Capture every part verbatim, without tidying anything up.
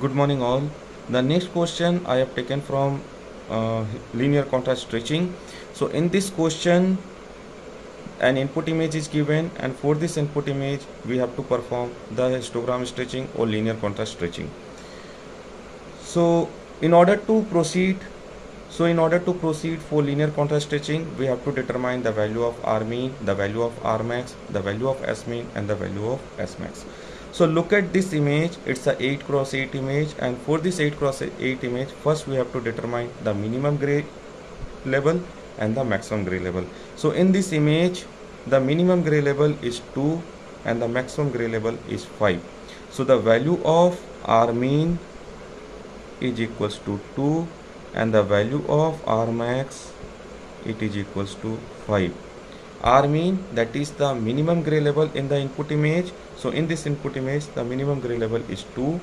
Good morning all. The next question I have taken from uh, linear contrast stretching. So in this question, an input image is given, and for this input image we have to perform the histogram stretching or linear contrast stretching. So in order to proceed so in order to proceed for linear contrast stretching, we have to determine the value of R mean, the value of R max, the value of S mean, and the value of S max. So look at this image. It's a eight cross eight image, and for this eight cross eight image, first we have to determine the minimum gray level and the maximum gray level. So in this image, the minimum gray level is two and the maximum gray level is five. So the value of R mean is equals to two and the value of R max it is equals to five. R mean, that is the minimum gray level in the input image. So in this input image, the minimum gray level is two,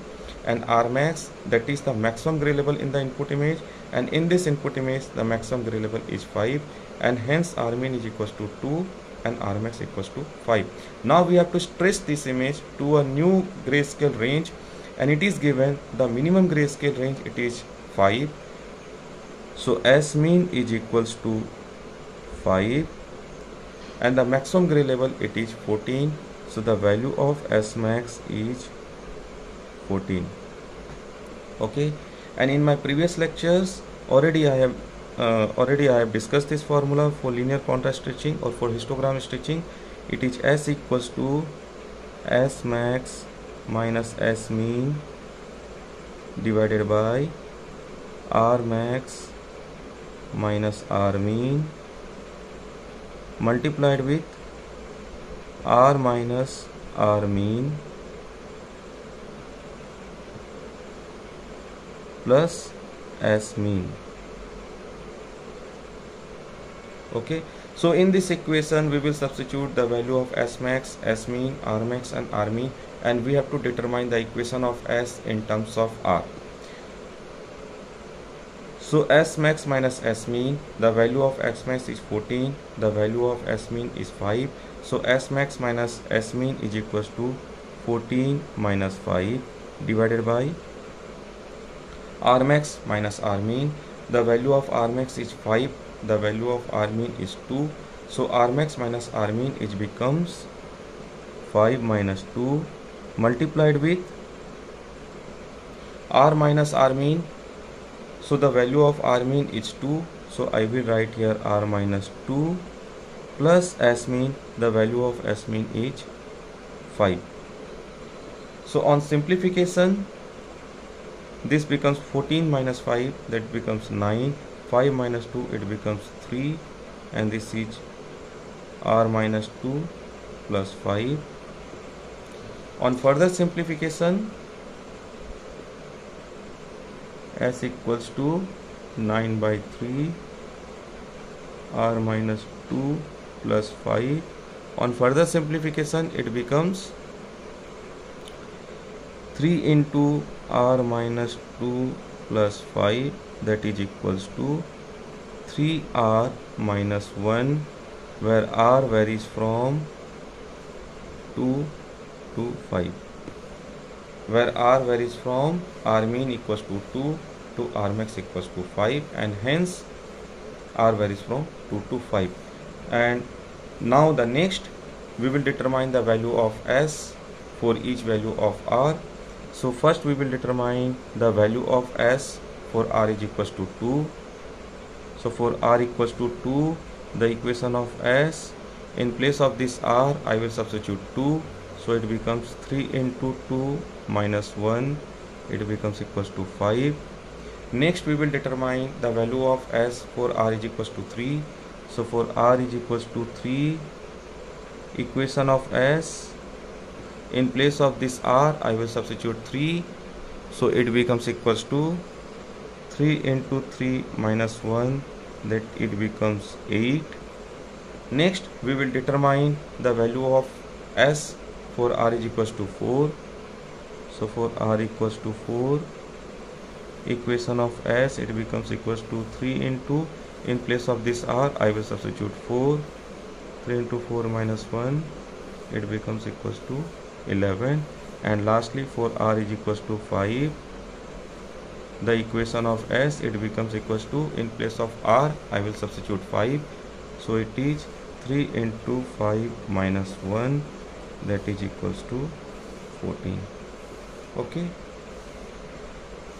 and R max, that is the maximum gray level in the input image, and in this input image the maximum gray level is five, and hence R mean is equals to two and R max equals to five. Now we have to stretch this image to a new grayscale range, and it is given the minimum grayscale range, it is five. So S mean is equals to five and the maximum gray level it is fourteen. So the value of S max is fourteen. Okay, and in my previous lectures already I have uh, already I have discussed this formula for linear contrast stretching or for histogram stretching. It is S equals to S max minus S mean divided by R max minus R mean multiplied with R minus R mean plus S mean. Okay, so in this equation we will substitute the value of S max, S mean, R max and R mean, and we have to determine the equation of S in terms of R. So S max minus S mean, the value of S max is fourteen, the value of S mean is five. So S max minus S mean is equals to fourteen minus five divided by R max minus R mean. The value of R max is five, the value of R mean is two. So R max minus R mean it becomes five minus two multiplied with R minus R mean. So the value of R mean is two, so I will write here R minus two plus S mean, the value of S mean is five. So on simplification, this becomes fourteen minus five, that becomes nine, five minus two it becomes three, and this is R minus two plus five. On further simplification, S equals to nine by three R minus two plus five. On further simplification it becomes three into R minus two plus five, that is equals to three R minus one, where R varies from two to five, where R varies from R mean equals to two to R max equals to five, and hence R varies from two to five. And now the next we will determine the value of S for each value of R. So first we will determine the value of S for R is equals to two. So for R equals to two, the equation of S, in place of this R I will substitute two, so it becomes three into two minus one, it becomes equals to five. Next we will determine the value of S for R is equals to three. So for R is equals to three, equation of S, in place of this R I will substitute three, so it becomes equals to three into three minus one, that it becomes eight. Next we will determine the value of S for R is equals to four. So for R equals to four, equation of S it becomes equals to three into, in place of this R I will substitute four, three into four minus one, it becomes equals to eleven. And lastly for R is equals to five, the equation of S, it becomes equals to, in place of R I will substitute five, so it is three into five minus one, that is equals to fourteen. Okay,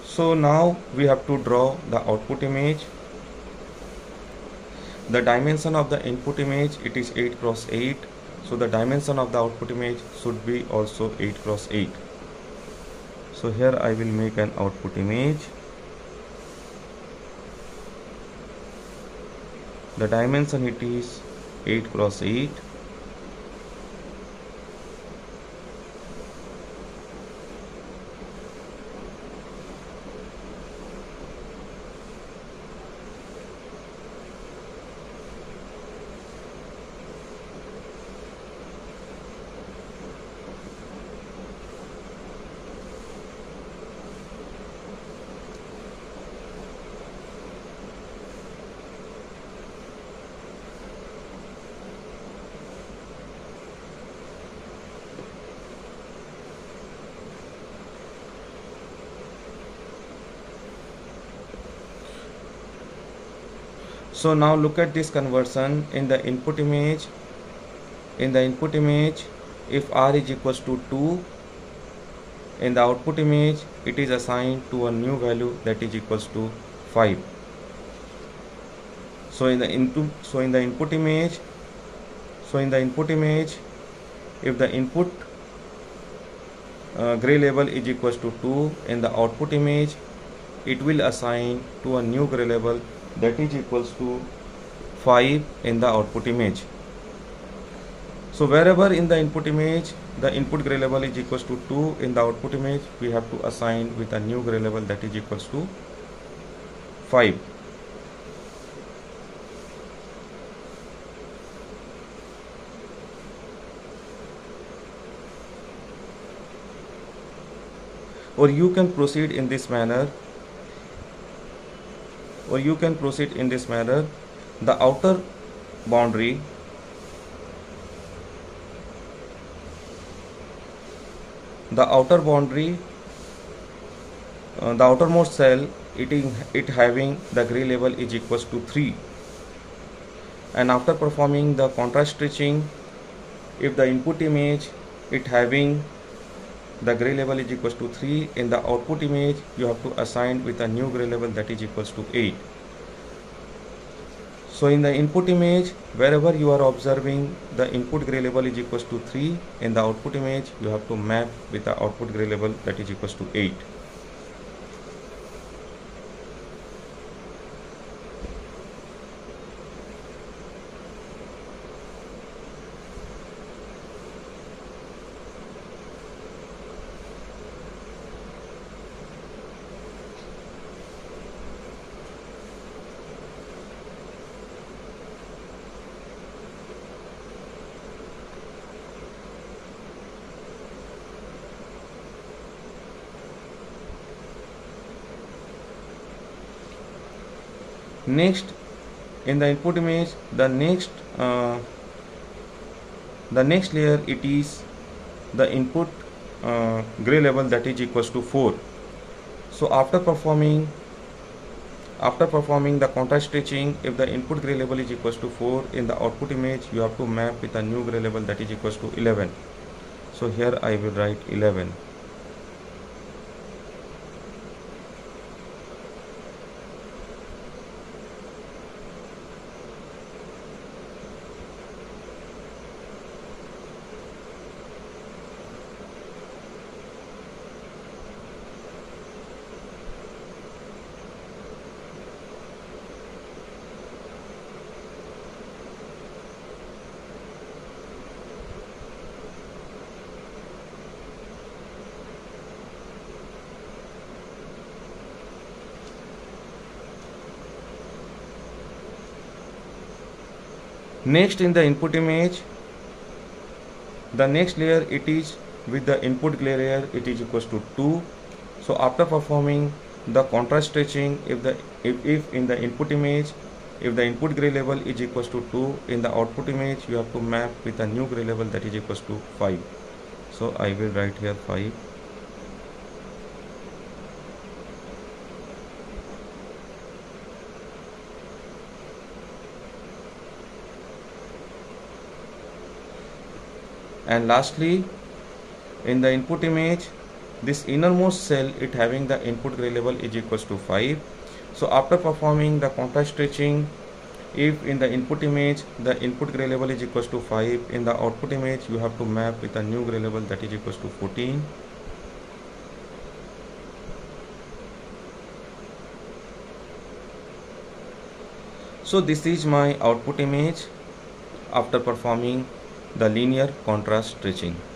so now we have to draw the output image. The dimension of the input image, it is eight cross eight, so the dimension of the output image should be also eight cross eight. So here I will make an output image. The dimension, it is eight cross eight. So now look at this conversion in the input image. In the input image, if R is equals to two, in the output image it is assigned to a new value, that is equals to five. So in the input, so in the input image, so in the input image, if the input uh, gray label is equals to two, in the output image it will assign to a new gray label, that is equals to five in the output image. So wherever in the input image the input gray label is equals to two, in the output image we have to assign with a new gray label, that is equals to five. Or you can proceed in this manner. Or you can proceed in this manner. The outer boundary, the outer boundary, uh, the outermost cell, it in, it having the gray label is equals to three. And after performing the contrast stitching, if the input image it having the gray label is equals to three, in the output image you have to assign with a new gray label, that is equals to eight. So in the input image, wherever you are observing the input gray label is equals to three, in the output image you have to map with the output gray label, that is equals to eight. Next, in the input image, the next uh, the next layer, it is the input uh, gray label, that is equals to four. So after performing after performing the contrast stitching, if the input gray label is equals to four, in the output image you have to map with a new gray label, that is equals to eleven. So here I will write eleven. Next, in the input image, the next layer, it is with the input gray layer, it is equals to two. So after performing the contrast stitching, if the if, if in the input image, if the input gray label is equals to two, in the output image you have to map with a new gray label, that is equals to five. So I will write here five. and lastly in the input image this innermost cell it having the input gray level is equals to five. So after performing the contrast stretching, if in the input image the input gray level is equals to five, in the output image you have to map with a new gray level that is equals to fourteen. So this is my output image after performing the linear contrast stretching.